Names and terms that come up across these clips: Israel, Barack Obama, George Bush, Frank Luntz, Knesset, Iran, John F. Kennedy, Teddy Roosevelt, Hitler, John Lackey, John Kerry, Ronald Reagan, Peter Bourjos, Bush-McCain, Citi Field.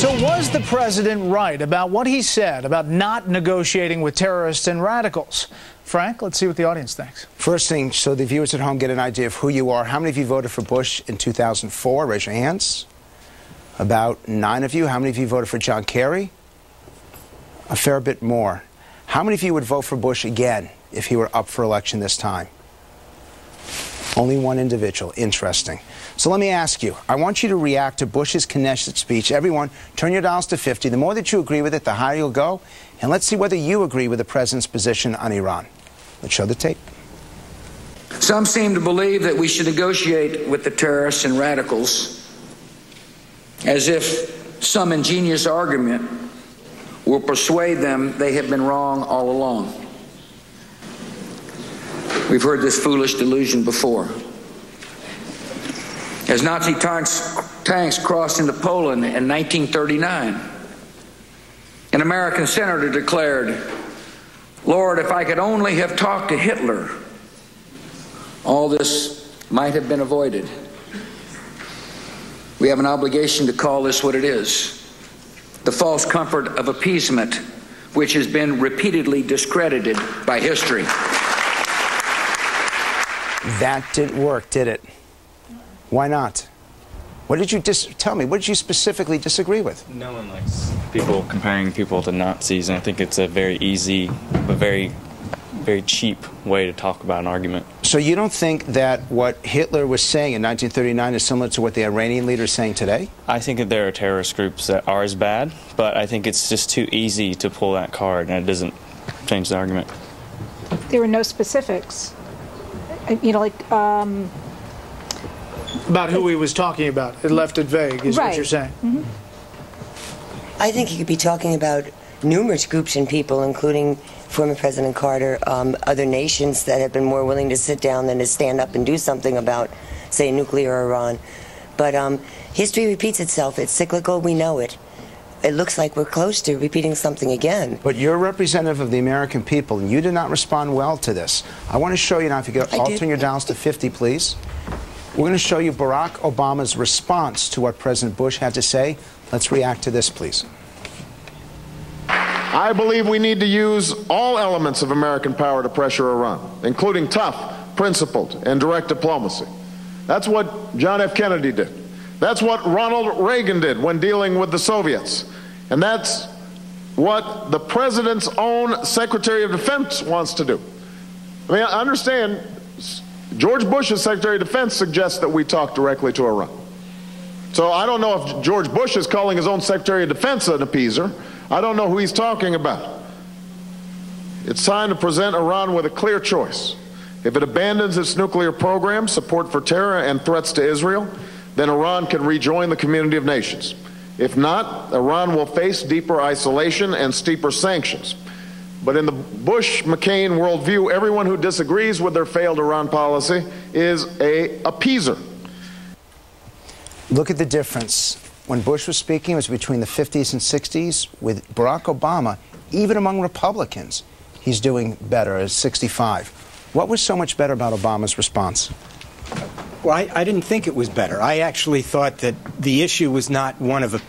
So was the president right about what he said about not negotiating with terrorists and radicals? Frank, let's see what the audience thinks. First thing, so the viewers at home get an idea of who you are. How many of you voted for Bush in 2004? Raise your hands. About 9 of you. How many of you voted for John Kerry? A fair bit more. How many of you would vote for Bush again if he were up for election this time? Only one individual. Interesting. So let me ask you. I want you to react to Bush's Knesset speech. Everyone, turn your dials to 50. The more that you agree with it, the higher you'll go. And let's see whether you agree with the president's position on Iran. Let's show the tape. Some seem to believe that we should negotiate with the terrorists and radicals, as if some ingenious argument will persuade them they have been wrong all along. We've heard this foolish delusion before. As Nazi tanks crossed into Poland in 1939, an American senator declared, "Lord, if I could only have talked to Hitler, all this might have been avoided." We have an obligation to call this what it is, the false comfort of appeasement, which has been repeatedly discredited by history. That didn't work, did it? Why not? What did you tell me? What did you specifically disagree with? No one likes people comparing people to Nazis, and I think it's a very easy but very cheap way to talk about an argument. So you don't think that what Hitler was saying in 1939 is similar to what the Iranian leader is saying today? I think that there are terrorist groups that are as bad, but I think it's just too easy to pull that card, and it doesn't change the argument. There were no specifics. You know, like, about who he was talking about. It left it vague, is right. What you're saying. Mm-hmm. I think he could be talking about numerous groups and people, including former President Carter, other nations that have been more willing to sit down than to stand up and do something about, say, nuclear or Iran. But history repeats itself. It's cyclical. We know it. It looks like we're close to repeating something again. But you're a representative of the American people, and you did not respond well to this. I want to show you now, if you go, all turn your dials to 50, please. We're going to show you Barack Obama's response to what President Bush had to say. Let's react to this, please. I believe we need to use all elements of American power to pressure Iran, including tough, principled, and direct diplomacy. That's what John F. Kennedy did. That's what Ronald Reagan did when dealing with the Soviets. And that's what the president's own Secretary of Defense wants to do. I mean, I understand George Bush's Secretary of Defense suggests that we talk directly to Iran. So I don't know if George Bush is calling his own Secretary of Defense an appeaser. I don't know who he's talking about. It's time to present Iran with a clear choice. If it abandons its nuclear program, support for terror, and threats to Israel, then Iran can rejoin the community of nations. If not, Iran will face deeper isolation and steeper sanctions. But in the Bush-McCain worldview, everyone who disagrees with their failed Iran policy is an appeaser. Look at the difference. When Bush was speaking, it was between the 50s and 60s. With Barack Obama, even among Republicans, he's doing better at 65. What was so much better about Obama's response? Well, I didn't think it was better. I actually thought that the issue was not one of a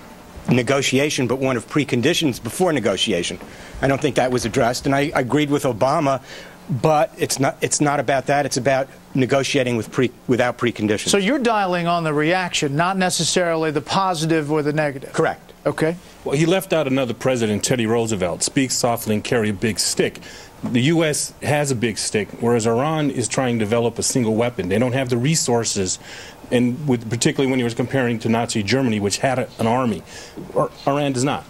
negotiation, but one of preconditions before negotiation. I don't think that was addressed, and I agreed with Obama, but it's not about that. It's about negotiating with without preconditions. So you're dialing on the reaction, not necessarily the positive or the negative. Correct. Okay. Well, he left out another president, Teddy Roosevelt, speak softly and carry a big stick. The U.S. has a big stick, whereas Iran is trying to develop a single weapon. They don't have the resources, and particularly when he was comparing to Nazi Germany, which had an army. Iran does not.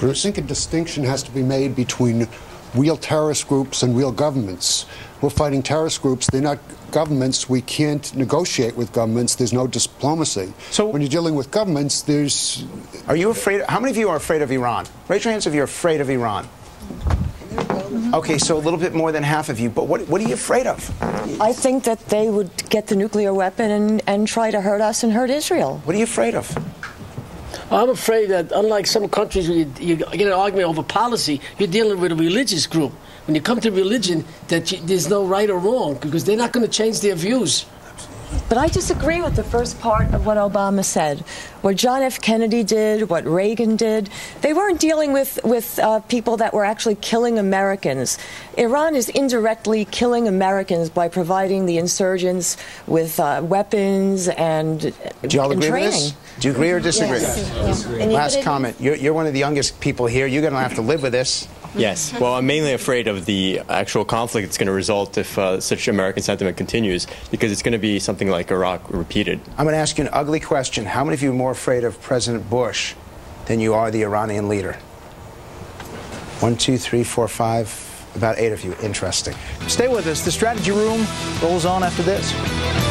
Bruce? I think a distinction has to be made between real terrorist groups and real governments. We're fighting terrorist groups. They're not governments. We can't negotiate with governments. There's no diplomacy. So when you're dealing with governments, there's... Are you afraid? How many of you are afraid of Iran? Raise your hands if you're afraid of Iran. Okay, so a little bit more than half of you, but what are you afraid of? I think that they would get the nuclear weapon and try to hurt us and hurt Israel. What are you afraid of? I'm afraid that, unlike some countries where you get an argument over policy, you're dealing with a religious group. When you come to religion, there's no right or wrong, because they're not going to change their views. Absolutely. But I disagree with the first part of what Obama said. What John F. Kennedy did, what Reagan did, they weren't dealing with people that were actually killing Americans. Iran is indirectly killing Americans by providing the insurgents with weapons and training. Do you all agree with this? Do you agree or disagree? Yes. Yes. Yeah. Last comment. You're one of the youngest people here. You're going to have to live with this. Yes. Well, I'm mainly afraid of the actual conflict that's going to result if such American sentiment continues, because it's going to be something like Iraq repeated. I'm going to ask you an ugly question. How many of you are more afraid of President Bush than you are the Iranian leader? 1, 2, 3, 4, 5, about 8 of you. Interesting. Stay with us. The Strategy Room rolls on after this.